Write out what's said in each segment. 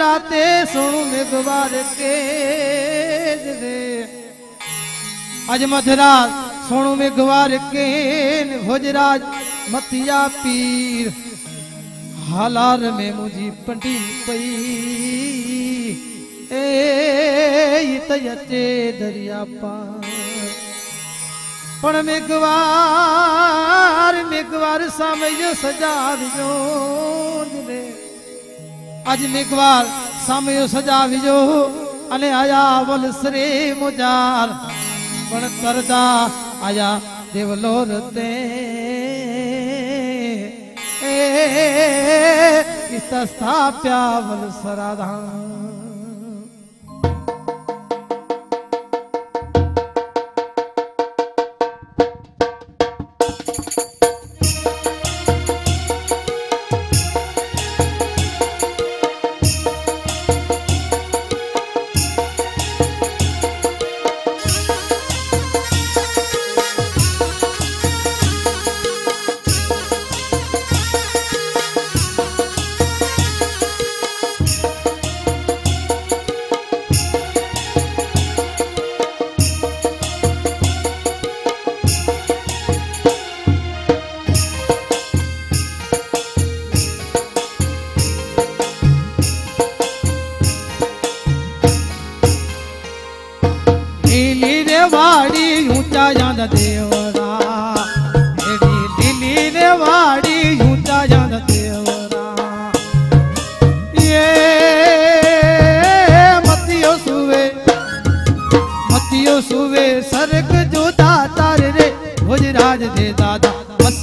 राते सोंग द्वारके अज मथुरा सोणु में द्वारके भोजराज मतिया पीर हालार में मुझी पंडी पई ए तयते दरिया पार पण मेघवार सामयो सजावियो आज मेघवार सामयो सजावियो अने आया वलसरे मुजार पण करदा आया देवलोर ते इस स्थाप्या वलसरा धाम भोजराज दे दादा बस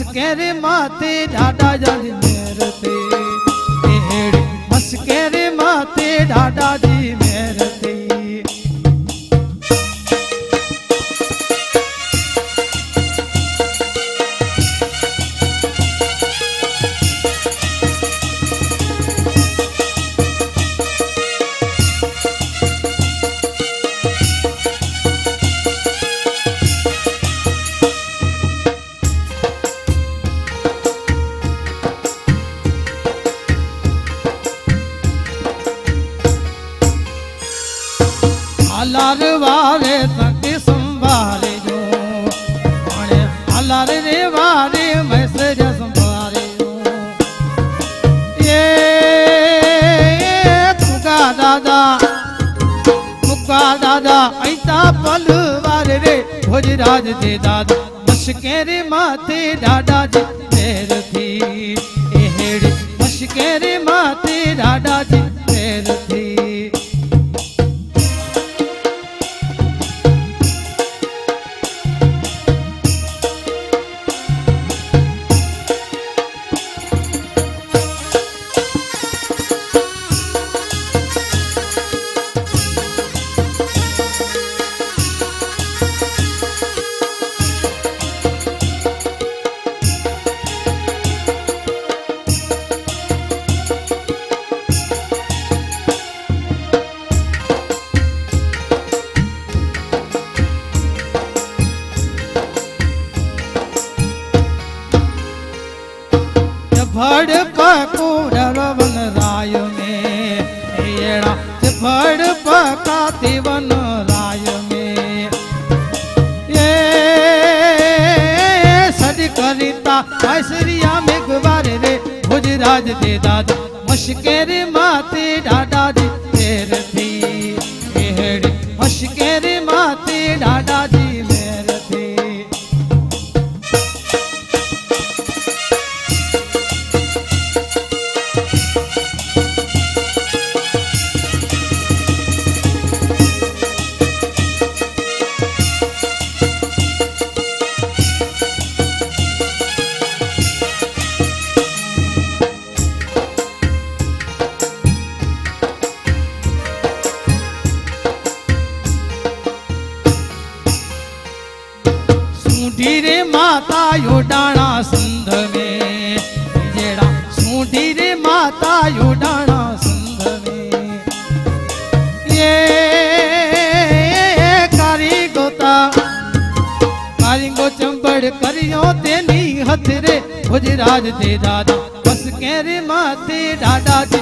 केरे माते डाडा जी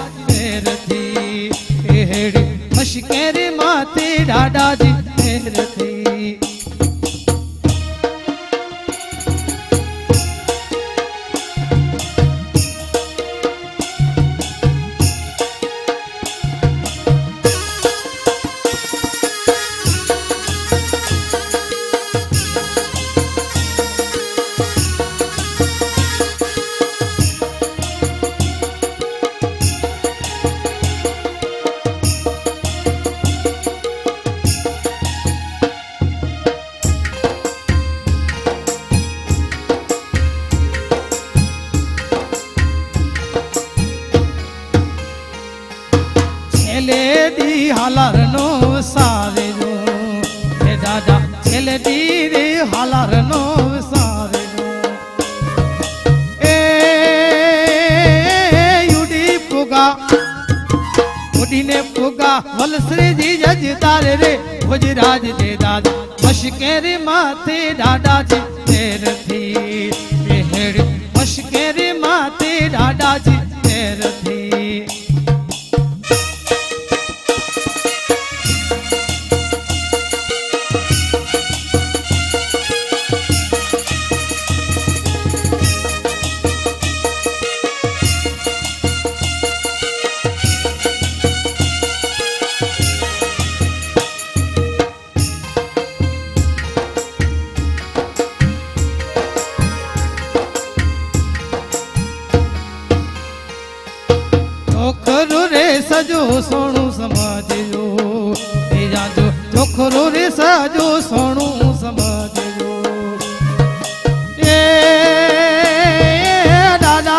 मेहर थी एड़ी मशकेर माते डाडा जी मेहर थी। Halarno saveno, he dada chele di de halarno saveno. E udine puga, valsre ji jajdare re, Bhojraj de dada, mashkere mate dada ji ter thi, ehre mashkere mate dada ji ter thi. Sonu समाज जो तेजा जो छोकरो रे साजो सोनू समाज जो ए दादा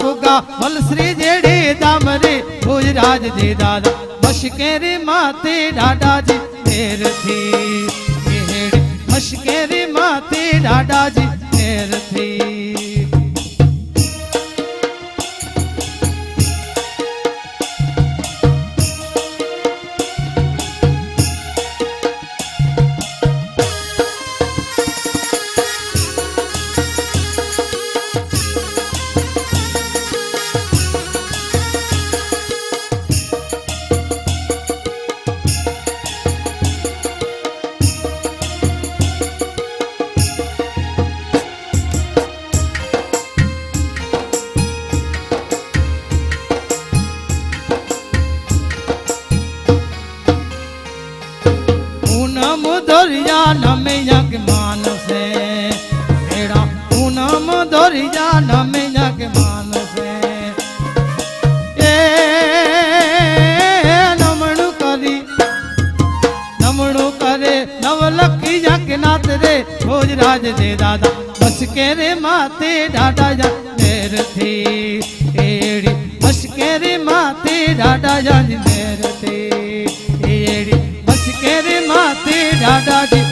पुगा वलसरी जेड़े दाम रे भोजराज दे दादा मशकेरे माते डाडा जी तेर थी एड़े मशकेरे माते डाडा जी तेर थी। भोजराज दे दादा मशकेरे माते डाडा जा मेर थी एड़ी मशकेरे माते डाडा जा मेर थी एड़ी मशकेरे माते डाडा जी